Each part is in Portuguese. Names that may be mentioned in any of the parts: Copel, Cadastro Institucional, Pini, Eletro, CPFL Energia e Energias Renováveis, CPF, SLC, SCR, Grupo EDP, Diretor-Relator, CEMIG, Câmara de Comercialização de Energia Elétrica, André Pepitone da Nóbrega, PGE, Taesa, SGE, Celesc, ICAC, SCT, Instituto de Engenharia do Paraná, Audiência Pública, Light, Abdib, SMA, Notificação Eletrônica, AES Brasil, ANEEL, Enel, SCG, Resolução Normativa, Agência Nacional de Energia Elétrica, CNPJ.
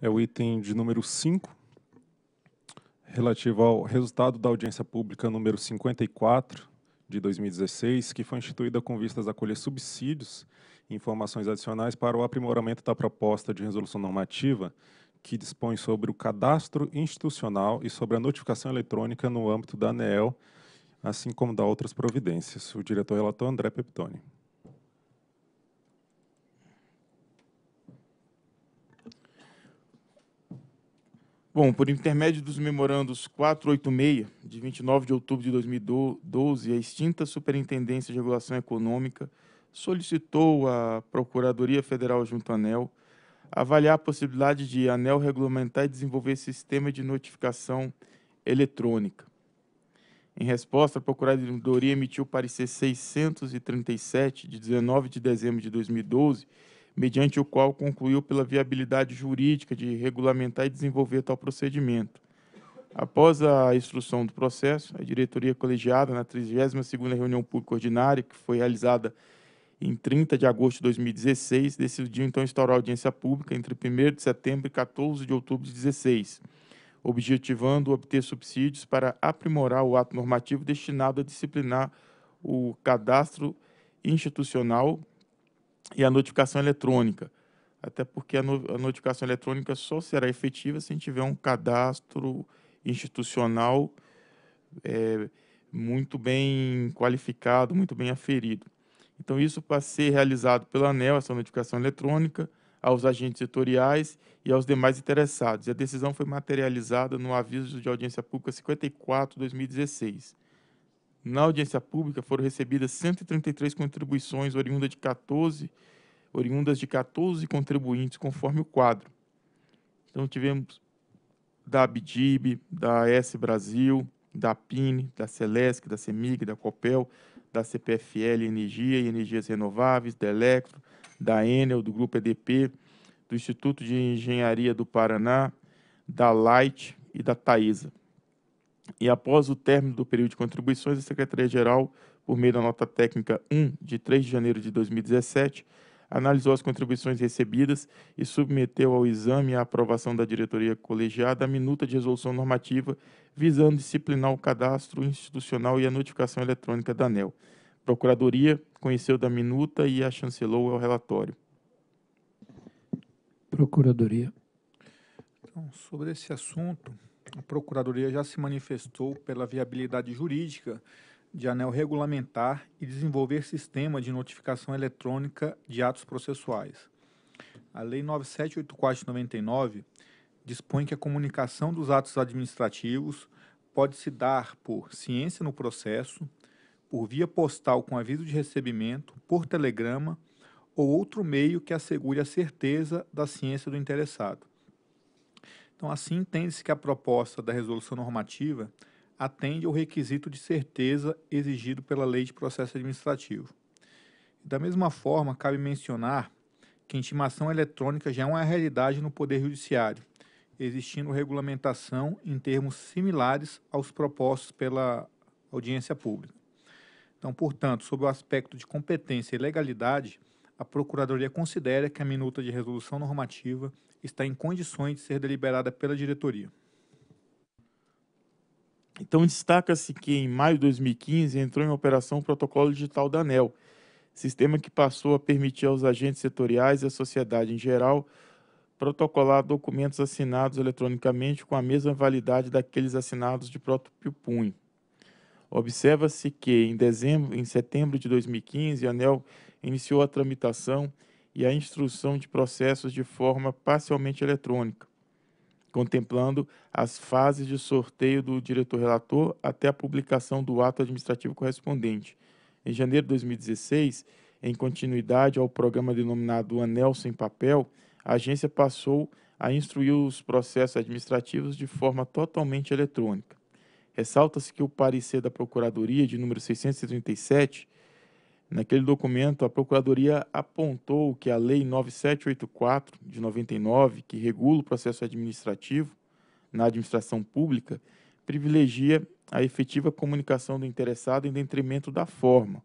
é o item de número 5, relativo ao resultado da audiência pública número 54, de 2016, que foi instituída com vistas a colher subsídios e informações adicionais para o aprimoramento da proposta de resolução normativa que dispõe sobre o cadastro institucional e sobre a notificação eletrônica no âmbito da ANEEL, assim como da outras providências. O diretor relator André Pepitone. Bom, por intermédio dos memorandos 486, de 29 de outubro de 2012, a extinta Superintendência de Regulação Econômica solicitou à Procuradoria Federal junto à ANEEL avaliar a possibilidade de a ANEEL regulamentar e desenvolver sistema de notificação eletrônica. Em resposta, a Procuradoria emitiu o parecer 637, de 19 de dezembro de 2012, mediante o qual concluiu pela viabilidade jurídica de regulamentar e desenvolver tal procedimento. Após a instrução do processo, a diretoria colegiada, na 32ª reunião pública ordinária, que foi realizada em 30 de agosto de 2016, decidiu então instaurar audiência pública entre 1º de setembro e 14 de outubro de 2016, objetivando obter subsídios para aprimorar o ato normativo destinado a disciplinar o cadastro institucional e a notificação eletrônica, até porque a notificação eletrônica só será efetiva se a gente tiver um cadastro institucional muito bem qualificado, muito bem aferido. Então, isso para ser realizado pela ANEEL, essa notificação eletrônica, aos agentes setoriais e aos demais interessados. E a decisão foi materializada no aviso de audiência pública 54/2016. Na audiência pública foram recebidas 133 contribuições oriundas de 14 contribuintes, conforme o quadro. Então, tivemos da Abdib, da AES Brasil, da Pini, da Celesc, da CEMIG, da Copel, da CPFL Energia e Energias Renováveis, da Eletro, da Enel, do Grupo EDP, do Instituto de Engenharia do Paraná, da Light e da Taesa. E após o término do período de contribuições, a Secretaria-Geral, por meio da nota técnica 1, de 3 de janeiro de 2017, analisou as contribuições recebidas e submeteu ao exame e à aprovação da diretoria colegiada a minuta de resolução normativa visando disciplinar o cadastro institucional e a notificação eletrônica da ANEEL. A Procuradoria conheceu da minuta e a chancelou ao relatório. Procuradoria. Então, sobre esse assunto, a Procuradoria já se manifestou pela viabilidade jurídica de ANEEL regulamentar e desenvolver sistema de notificação eletrônica de atos processuais. A Lei 9784 de 99 dispõe que a comunicação dos atos administrativos pode se dar por ciência no processo, por via postal com aviso de recebimento, por telegrama ou outro meio que assegure a certeza da ciência do interessado. Então, assim, entende-se que a proposta da resolução normativa atende ao requisito de certeza exigido pela Lei de Processo Administrativo. Da mesma forma, cabe mencionar que a intimação eletrônica já é uma realidade no Poder Judiciário, existindo regulamentação em termos similares aos propostos pela audiência pública. Então, portanto, sob o aspecto de competência e legalidade, a Procuradoria considera que a minuta de resolução normativa está em condições de ser deliberada pela diretoria. Então, destaca-se que, em maio de 2015, entrou em operação o protocolo digital da ANEEL, sistema que passou a permitir aos agentes setoriais e à sociedade em geral protocolar documentos assinados eletronicamente com a mesma validade daqueles assinados de próprio punho. Observa-se que, em setembro de 2015, a ANEEL iniciou a tramitação e a instrução de processos de forma parcialmente eletrônica, contemplando as fases de sorteio do diretor-relator até a publicação do ato administrativo correspondente. Em janeiro de 2016, em continuidade ao programa denominado ANEEL Sem Papel, a agência passou a instruir os processos administrativos de forma totalmente eletrônica. Ressalta-se que o parecer da Procuradoria, de número 637, naquele documento, a Procuradoria apontou que a Lei 9784, de 99, que regula o processo administrativo na administração pública, privilegia a efetiva comunicação do interessado em detrimento da forma,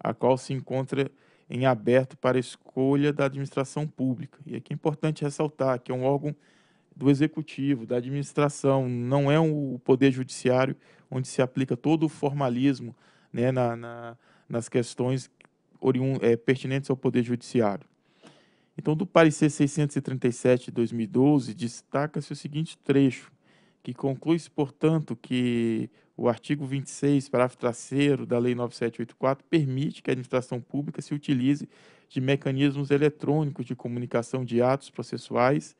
a qual se encontra em aberto para escolha da administração pública. E aqui é importante ressaltar que é um órgão do executivo, da administração, não é o poder judiciário onde se aplica todo o formalismo, né, nas questões pertinentes ao poder judiciário. Então, do parecer 637 de 2012, destaca-se o seguinte trecho, que conclui-se, portanto, que o artigo 26, parágrafo terceiro da Lei 9784, permite que a administração pública se utilize de mecanismos eletrônicos de comunicação de atos processuais,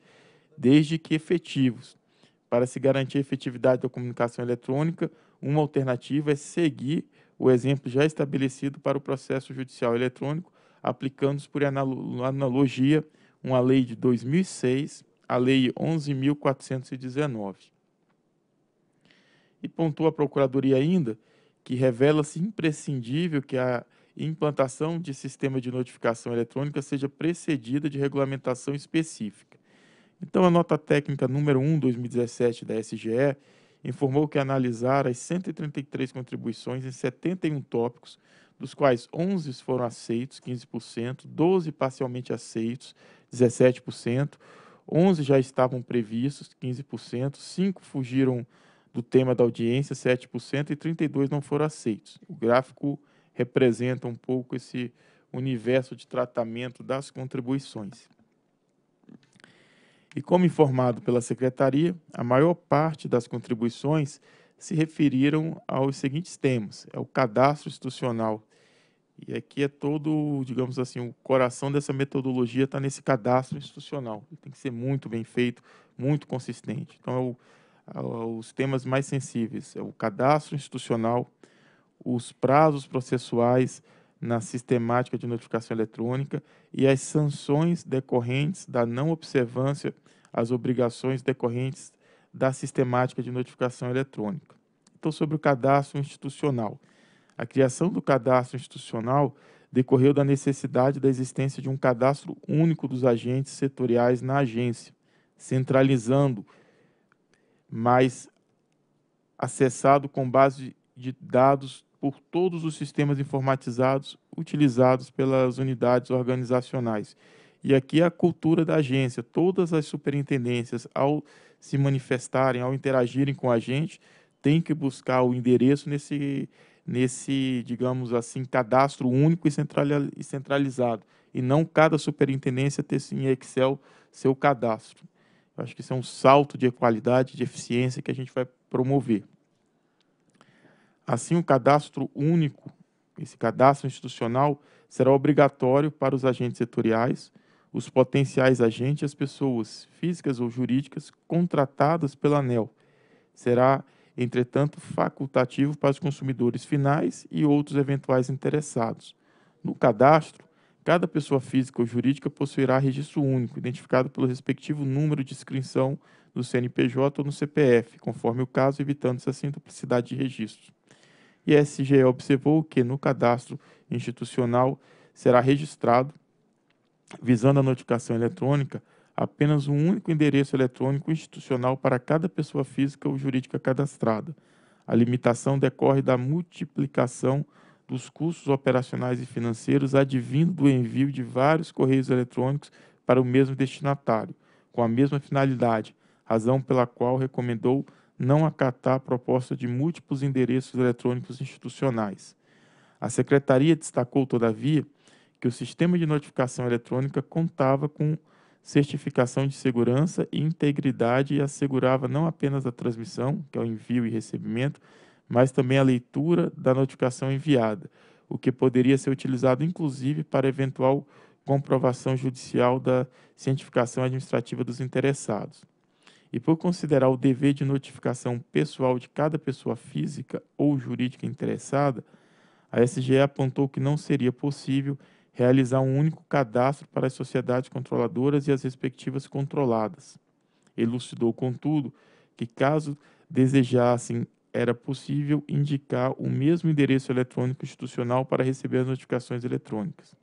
desde que efetivos. Para se garantir a efetividade da comunicação eletrônica, uma alternativa é seguir o exemplo já estabelecido para o processo judicial eletrônico, aplicando-se por analogia uma lei de 2006, a Lei 11.419. E pontua a Procuradoria ainda que revela-se imprescindível que a implantação de sistema de notificação eletrônica seja precedida de regulamentação específica. Então, a nota técnica número 1/2017 da SGE informou que analisar as 133 contribuições em 71 tópicos, dos quais 11 foram aceitos, 15%, 12 parcialmente aceitos, 17%, 11 já estavam previstos, 15%, 5 fugiram do tema da audiência, 7%, e 32 não foram aceitos. O gráfico representa um pouco esse universo de tratamento das contribuições. E como informado pela Secretaria, a maior parte das contribuições se referiram aos seguintes temas: é o cadastro institucional, e aqui é todo, digamos assim, o coração dessa metodologia está nesse cadastro institucional. Ele tem que ser muito bem feito, muito consistente. Então, os temas mais sensíveis é o cadastro institucional, os prazos processuais na sistemática de notificação eletrônica e as sanções decorrentes da não observância às obrigações decorrentes da sistemática de notificação eletrônica. Então, sobre o cadastro institucional. A criação do cadastro institucional decorreu da necessidade da existência de um cadastro único dos agentes setoriais na agência, centralizando, mas acessado com base de dados por todos os sistemas informatizados utilizados pelas unidades organizacionais. E aqui a cultura da agência, todas as superintendências, ao se manifestarem, ao interagirem com a gente, têm que buscar o endereço nesse, digamos assim, cadastro único e centralizado, e não cada superintendência ter em Excel seu cadastro. Eu acho que isso é um salto de qualidade, de eficiência que a gente vai promover. Assim, o cadastro único, esse cadastro institucional, será obrigatório para os agentes setoriais, os potenciais agentes, as pessoas físicas ou jurídicas contratadas pela ANEEL. Será, entretanto, facultativo para os consumidores finais e outros eventuais interessados. No cadastro, cada pessoa física ou jurídica possuirá registro único, identificado pelo respectivo número de inscrição no CNPJ ou no CPF, conforme o caso, evitando-se assim duplicidade de registros. E a SGE observou que no cadastro institucional será registrado, visando a notificação eletrônica, apenas um único endereço eletrônico institucional para cada pessoa física ou jurídica cadastrada. A limitação decorre da multiplicação dos custos operacionais e financeiros advindo do envio de vários correios eletrônicos para o mesmo destinatário, com a mesma finalidade, razão pela qual recomendou não acatar a proposta de múltiplos endereços eletrônicos institucionais. A Secretaria destacou, todavia, que o sistema de notificação eletrônica contava com certificação de segurança e integridade e assegurava não apenas a transmissão, que é o envio e recebimento, mas também a leitura da notificação enviada, o que poderia ser utilizado, inclusive, para eventual comprovação judicial da cientificação administrativa dos interessados. E por considerar o dever de notificação pessoal de cada pessoa física ou jurídica interessada, a SGE apontou que não seria possível realizar um único cadastro para as sociedades controladoras e as respectivas controladas. Elucidou, contudo, que caso desejassem, era possível indicar o mesmo endereço eletrônico institucional para receber as notificações eletrônicas.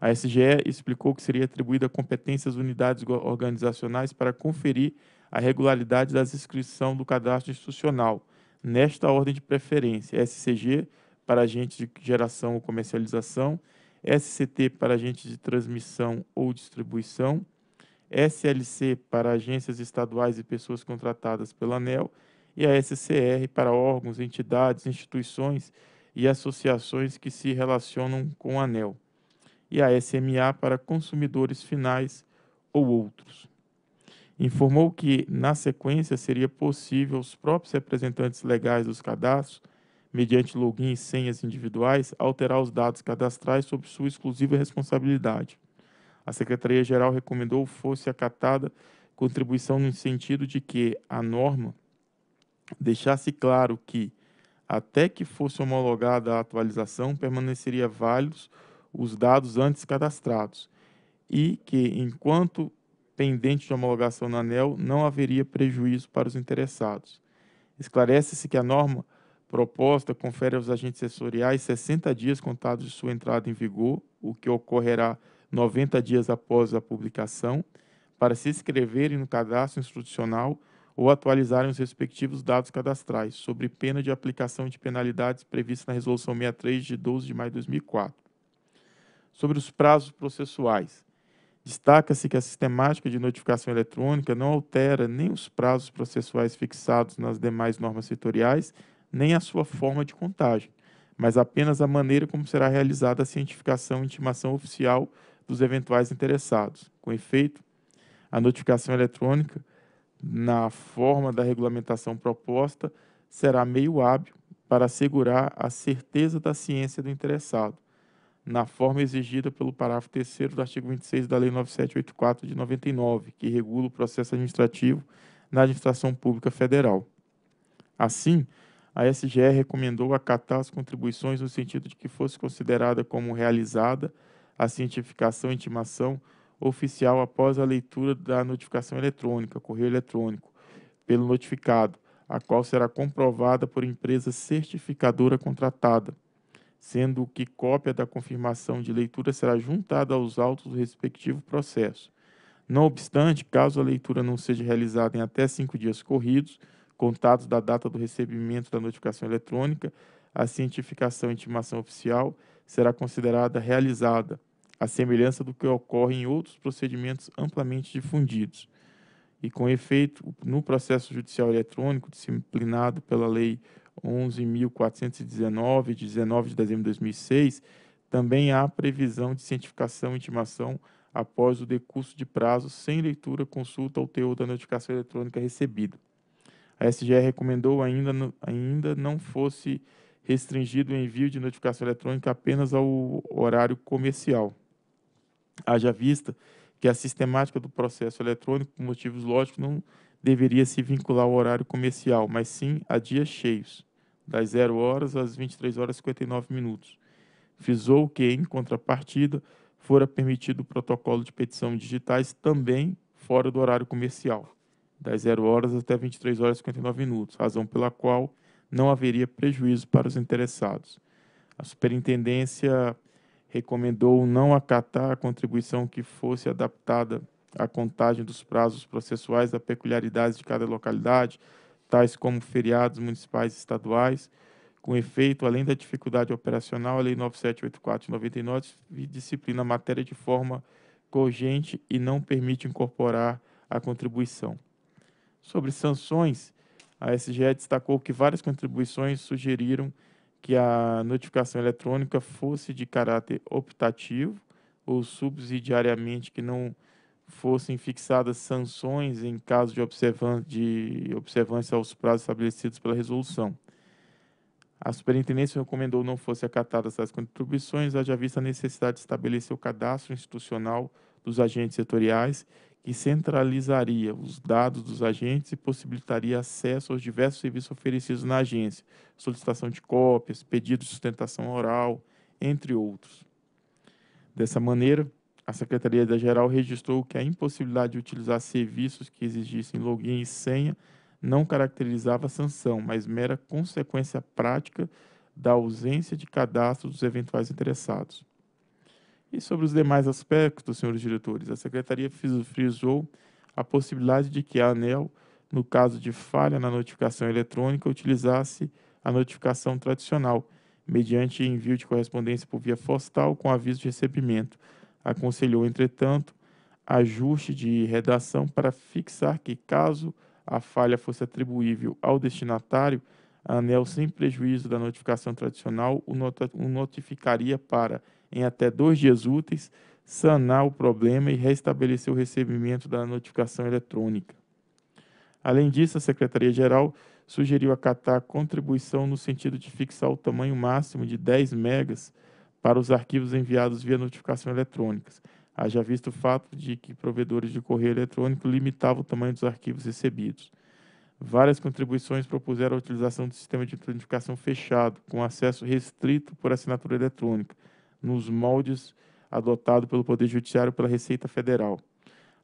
A SGE explicou que seria atribuída competência às unidades organizacionais para conferir a regularidade da inscrição do cadastro institucional, nesta ordem de preferência: SCG para agentes de geração ou comercialização, SCT para agentes de transmissão ou distribuição, SLC para agências estaduais e pessoas contratadas pela ANEEL e a SCR para órgãos, entidades, instituições e associações que se relacionam com a ANEEL, e a SMA para consumidores finais ou outros. Informou que, na sequência, seria possível os próprios representantes legais dos cadastros, mediante login e senhas individuais, alterar os dados cadastrais sob sua exclusiva responsabilidade. A Secretaria-Geral recomendou fosse acatada contribuição no sentido de que a norma deixasse claro que, até que fosse homologada a atualização, permaneceria válidos os dados antes cadastrados e que, enquanto pendente de homologação na ANEEL, não haveria prejuízo para os interessados. Esclarece-se que a norma proposta confere aos agentes setoriais 60 dias contados de sua entrada em vigor, o que ocorrerá 90 dias após a publicação, para se inscreverem no cadastro institucional ou atualizarem os respectivos dados cadastrais, sob pena de aplicação de penalidades prevista na Resolução 63 de 12 de maio de 2004. Sobre os prazos processuais, destaca-se que a sistemática de notificação eletrônica não altera nem os prazos processuais fixados nas demais normas setoriais, nem a sua forma de contagem, mas apenas a maneira como será realizada a cientificação e intimação oficial dos eventuais interessados. Com efeito, a notificação eletrônica, na forma da regulamentação proposta, será meio hábil para assegurar a certeza da ciência do interessado, na forma exigida pelo parágrafo 3º do artigo 26 da Lei 9784 de 99, que regula o processo administrativo na Administração Pública Federal. Assim, a SGE recomendou acatar as contribuições no sentido de que fosse considerada como realizada a cientificação e intimação oficial após a leitura da notificação eletrônica, correio eletrônico, pelo notificado, a qual será comprovada por empresa certificadora contratada, sendo que cópia da confirmação de leitura será juntada aos autos do respectivo processo. Não obstante, caso a leitura não seja realizada em até 5 dias corridos, contados da data do recebimento da notificação eletrônica, a cientificação e intimação oficial será considerada realizada, à semelhança do que ocorre em outros procedimentos amplamente difundidos. E, com efeito, no processo judicial eletrônico, disciplinado pela Lei 11.419, de 19 de dezembro de 2006, também há previsão de cientificação e intimação após o decurso de prazo, sem leitura, consulta ao teor da notificação eletrônica recebida. A SGE recomendou ainda não fosse restringido o envio de notificação eletrônica apenas ao horário comercial, haja vista que a sistemática do processo eletrônico, por motivos lógicos, não deveria se vincular ao horário comercial, mas sim a dias cheios, das 0 horas às 23 horas e 59 minutos. Frisou que, em contrapartida, fora permitido o protocolo de petição digitais também fora do horário comercial, das 0 horas até 23 horas e 59 minutos, razão pela qual não haveria prejuízo para os interessados. A superintendência recomendou não acatar a contribuição que fosse adaptada à contagem dos prazos processuais a peculiaridades de cada localidade, tais como feriados municipais e estaduais. Com efeito, além da dificuldade operacional, a Lei 9784 de 99 disciplina a matéria de forma cogente e não permite incorporar a contribuição. Sobre sanções, a SGE destacou que várias contribuições sugeriram que a notificação eletrônica fosse de caráter optativo ou subsidiariamente que não fossem fixadas sanções em caso de observância aos prazos estabelecidos pela resolução. A superintendência recomendou não fosse acatadas essas contribuições, haja vista a necessidade de estabelecer o cadastro institucional dos agentes setoriais, que centralizaria os dados dos agentes e possibilitaria acesso aos diversos serviços oferecidos na agência, solicitação de cópias, pedido de sustentação oral, entre outros. Dessa maneira, a Secretaria-Geral registrou que a impossibilidade de utilizar serviços que exigissem login e senha não caracterizava a sanção, mas mera consequência prática da ausência de cadastro dos eventuais interessados. E sobre os demais aspectos, senhores diretores, a Secretaria frisou a possibilidade de que a ANEEL, no caso de falha na notificação eletrônica, utilizasse a notificação tradicional, mediante envio de correspondência por via postal com aviso de recebimento. Aconselhou, entretanto, ajuste de redação para fixar que, caso a falha fosse atribuível ao destinatário, a ANEEL, sem prejuízo da notificação tradicional, o notificaria para, em até 2 dias úteis, sanar o problema e restabelecer o recebimento da notificação eletrônica. Além disso, a Secretaria-Geral sugeriu acatar a contribuição no sentido de fixar o tamanho máximo de 10 megas para os arquivos enviados via notificação eletrônica, haja visto o fato de que provedores de correio eletrônico limitavam o tamanho dos arquivos recebidos. Várias contribuições propuseram a utilização do sistema de notificação fechado, com acesso restrito por assinatura eletrônica, nos moldes adotado pelo Poder Judiciário pela Receita Federal.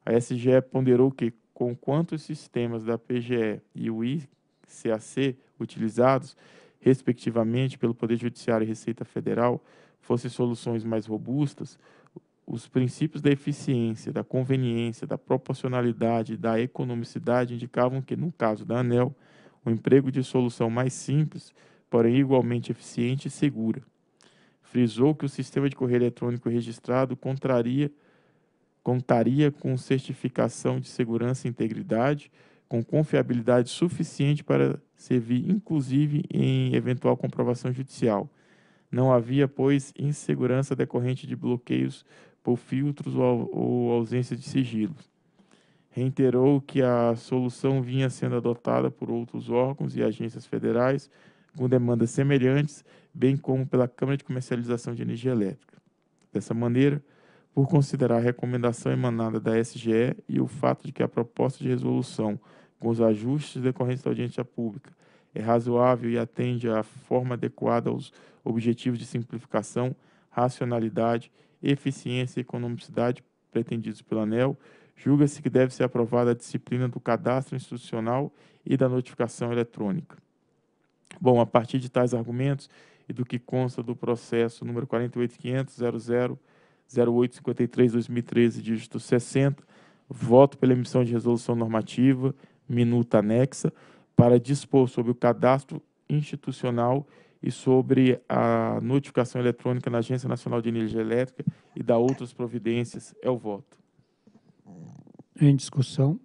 A SGE ponderou que, conquanto os sistemas da PGE e o ICAC utilizados, respectivamente, pelo Poder Judiciário e Receita Federal, fossem soluções mais robustas, os princípios da eficiência, da conveniência, da proporcionalidade e da economicidade indicavam que, no caso da ANEEL, o emprego de solução mais simples, porém igualmente eficiente e segura. Frisou que o sistema de correio eletrônico registrado contaria com certificação de segurança e integridade, com confiabilidade suficiente para servir, inclusive, em eventual comprovação judicial. Não havia, pois, insegurança decorrente de bloqueios por filtros ou ausência de sigilo. Reiterou que a solução vinha sendo adotada por outros órgãos e agências federais com demandas semelhantes, bem como pela Câmara de Comercialização de Energia Elétrica. Dessa maneira, por considerar a recomendação emanada da SGE e o fato de que a proposta de resolução, com os ajustes decorrentes da audiência pública, é razoável e atende à forma adequada aos objetivos de simplificação, racionalidade, eficiência e economicidade pretendidos pela ANEEL, julga-se que deve ser aprovada a disciplina do cadastro institucional e da notificação eletrônica. Bom, a partir de tais argumentos e do que consta do processo número 48.500.000853/2013, dígito 60, voto pela emissão de resolução normativa, minuta anexa, para dispor sobre o cadastro institucional e sobre a notificação eletrônica na Agência Nacional de Energia Elétrica e da outras providências. É o voto. Em discussão.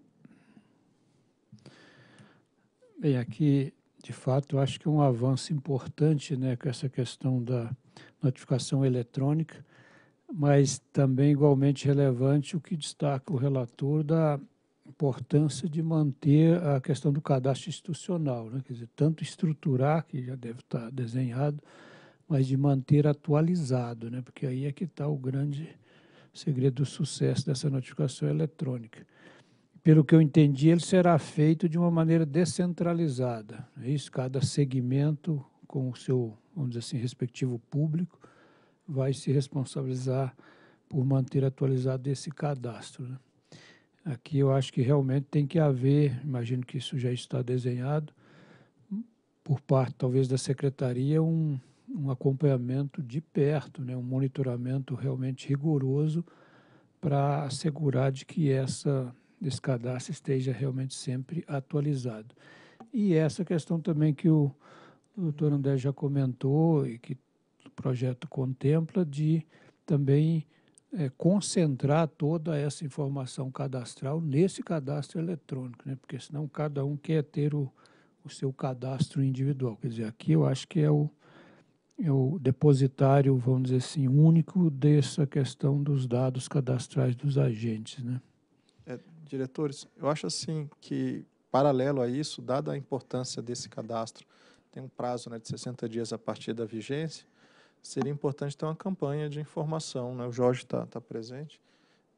Bem, aqui, de fato, eu acho que é um avanço importante, né, com essa questão da notificação eletrônica, mas também igualmente relevante o que destaca o relator da importância de manter a questão do cadastro institucional, né, quer dizer, tanto estruturar, que já deve estar desenhado, mas de manter atualizado, né, porque aí é que está o grande segredo do sucesso dessa notificação eletrônica. Pelo que eu entendi, ele será feito de uma maneira descentralizada. É isso, cada segmento com o seu, vamos dizer assim, respectivo público vai se responsabilizar por manter atualizado esse cadastro, né? Aqui eu acho que realmente tem que haver, imagino que isso já está desenhado, por parte talvez da Secretaria, um acompanhamento de perto, né? Um monitoramento realmente rigoroso para assegurar de que esse cadastro esteja realmente sempre atualizado. E essa questão também que o doutor André já comentou e que o projeto contempla de também concentrar toda essa informação cadastral nesse cadastro eletrônico, né? Porque senão cada um quer ter o seu cadastro individual. Quer dizer, aqui eu acho que é o depositário, vamos dizer assim, único dessa questão dos dados cadastrais dos agentes, né? Diretores, eu acho assim que, paralelo a isso, dada a importância desse cadastro, tem um prazo, né, de 60 dias a partir da vigência, seria importante ter uma campanha de informação, né? O Jorge está presente,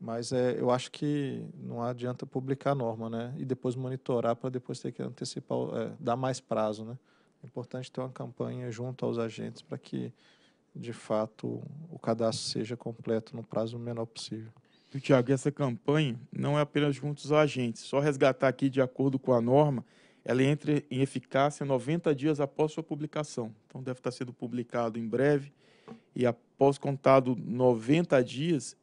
mas eu acho que não adianta publicar a norma, né, e depois monitorar para depois ter que antecipar, dar mais prazo, né? É importante ter uma campanha junto aos agentes para que, de fato, o cadastro seja completo no prazo menor possível. Tiago, essa campanha não é apenas junto aos agentes, só resgatar aqui, de acordo com a norma, ela entra em eficácia 90 dias após sua publicação. Então, deve estar sendo publicado em breve e, após contado 90 dias,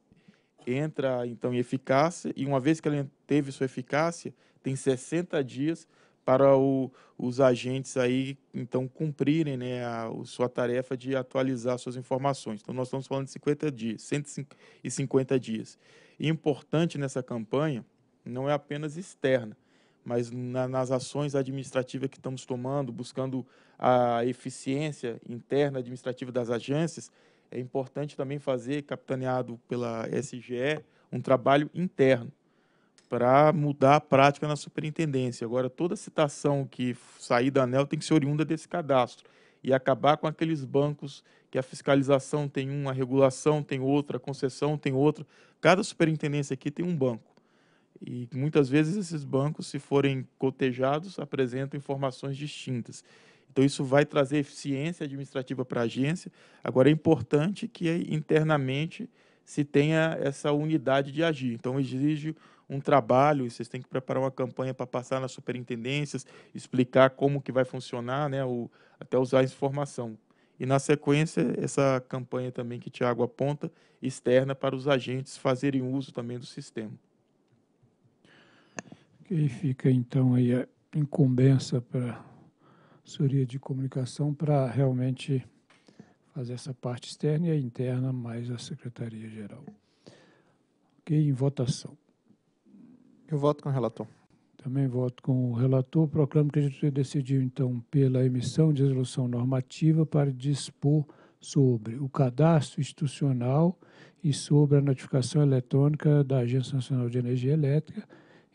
entra, então, em eficácia e, uma vez que ela teve sua eficácia, tem 60 dias para os agentes aí, então, cumprirem, né, a sua tarefa de atualizar suas informações. Então, nós estamos falando de 50 dias, 150 dias. E importante nessa campanha, não é apenas externa, mas nas ações administrativas que estamos tomando, buscando a eficiência interna administrativa das agências, é importante também fazer, capitaneado pela SGE, um trabalho interno para mudar a prática na superintendência. Agora, toda citação que sair da ANEEL tem que ser oriunda desse cadastro e acabar com aqueles bancos que a fiscalização tem uma, a regulação tem outra, a concessão tem outra. Cada superintendência aqui tem um banco. E muitas vezes esses bancos, se forem cotejados, apresentam informações distintas. Então, isso vai trazer eficiência administrativa para a agência. Agora, é importante que internamente se tenha essa unidade de agir. Então, exige um trabalho, e vocês têm que preparar uma campanha para passar nas superintendências, explicar como que vai funcionar, né, até usar essa informação. E, na sequência, essa campanha também que o Thiago aponta, externa para os agentes fazerem uso também do sistema. E fica, então, aí a incumbência para a assessoria de comunicação para realmente fazer essa parte externa e a interna, mais a Secretaria-Geral. Ok, em votação. Eu voto com o relator. Também voto com o relator. Proclamo que a gente decidiu, então, pela emissão de resolução normativa para dispor sobre o cadastro institucional e sobre a notificação eletrônica da Agência Nacional de Energia Elétrica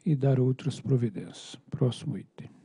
e dar outras providências. Próximo item.